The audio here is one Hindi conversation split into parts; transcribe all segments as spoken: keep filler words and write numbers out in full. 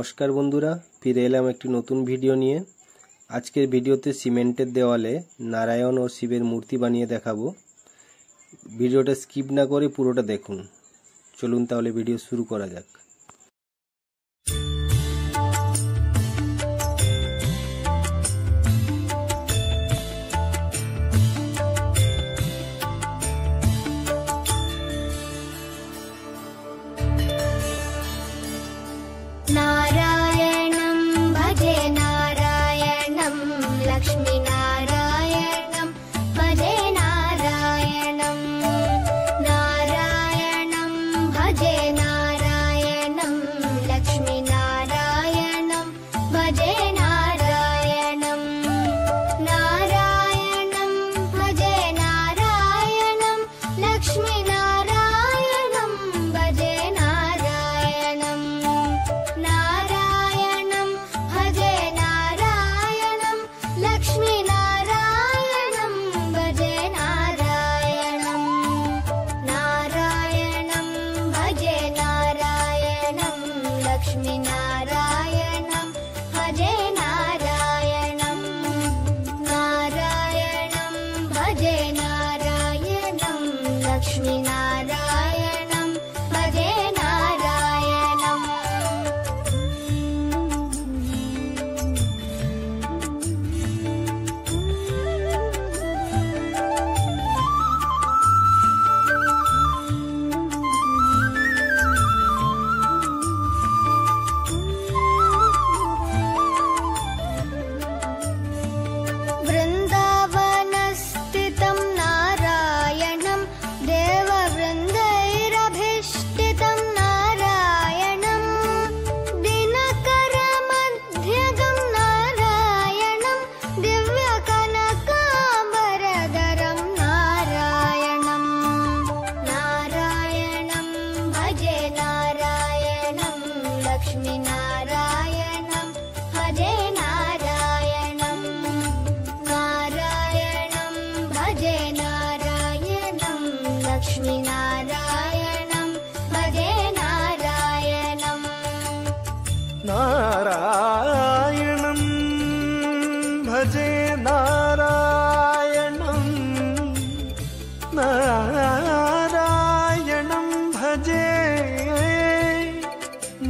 নমস্কার বন্ধুরা, ফিরে এলাম একটি নতুন ভিডিও নিয়ে। আজকের ভিডিওতে সিমেন্টের দেওয়ালে নারায়ণ ও শিবের মূর্তি বানিয়ে দেখাবো। ভিডিওটা স্কিপ না করে পুরোটা দেখুন। চলুন তাহলে ভিডিও শুরু করা যাক। नारायणं भजे नारायणं लक्ष्मी नारायणं भजे नारायणं। नारायणं भजे नारायणं लक्ष्मी नारायणं भजे नारायणं। नारायणं भजे नारायणं लक्ष्मी नारायणं भजे नारायणं। नारायणं भजे नारायणं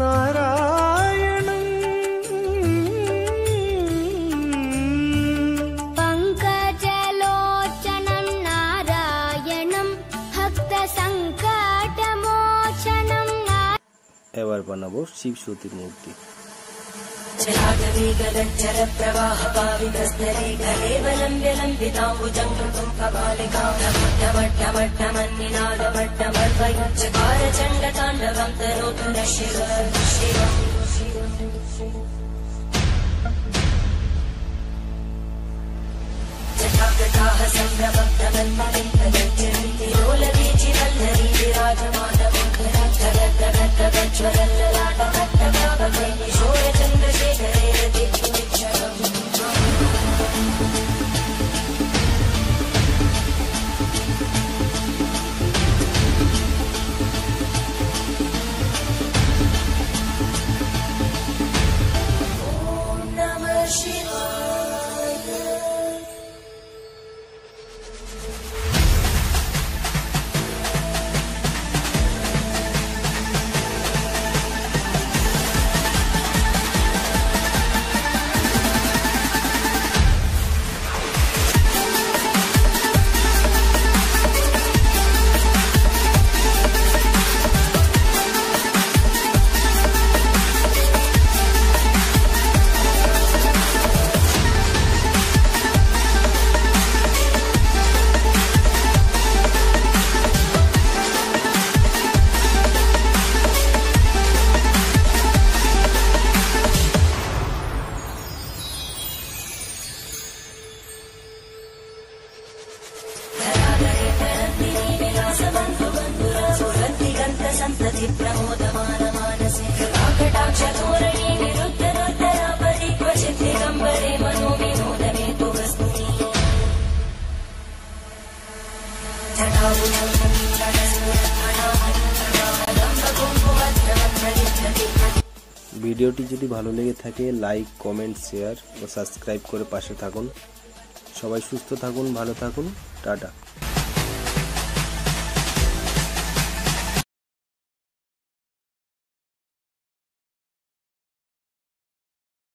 नारायणं भजे नारायणं। पंकजलोचनं नारायणं भक्तसंकटमोचनं। এবার বানাবো শিব সতীর মূর্তি। जलाधरीगलज्जर प्रवाहपावितस्तरेखलेवलम्ब्यलम्बिताम्बुजं कपालिकां नमड्डमड्डमन्निनादमड्डमर्वयुज्जकार चण्डताण्डवं तनोतु नः शिवं शिवं शिवम्। जटागताः सम्भ्रमब्धमन्मलिङ्गगञ्जरी तिरोलवीचिवल्लरी विराजमानमुद्धरद्धरद्धरज्ज्वलल्ललाटभट्टभावकैकिशोर चन्द्रशेखरे रतिचुनिच्छरम्। ভিডিওটি যদি ভালো লেগে থাকে লাইক কমেন্ট শেয়ার ও সাবস্ক্রাইব করে পাশে থাকুন। সবাই সুস্থ থাকুন, ভালো থাকুন, টাটা।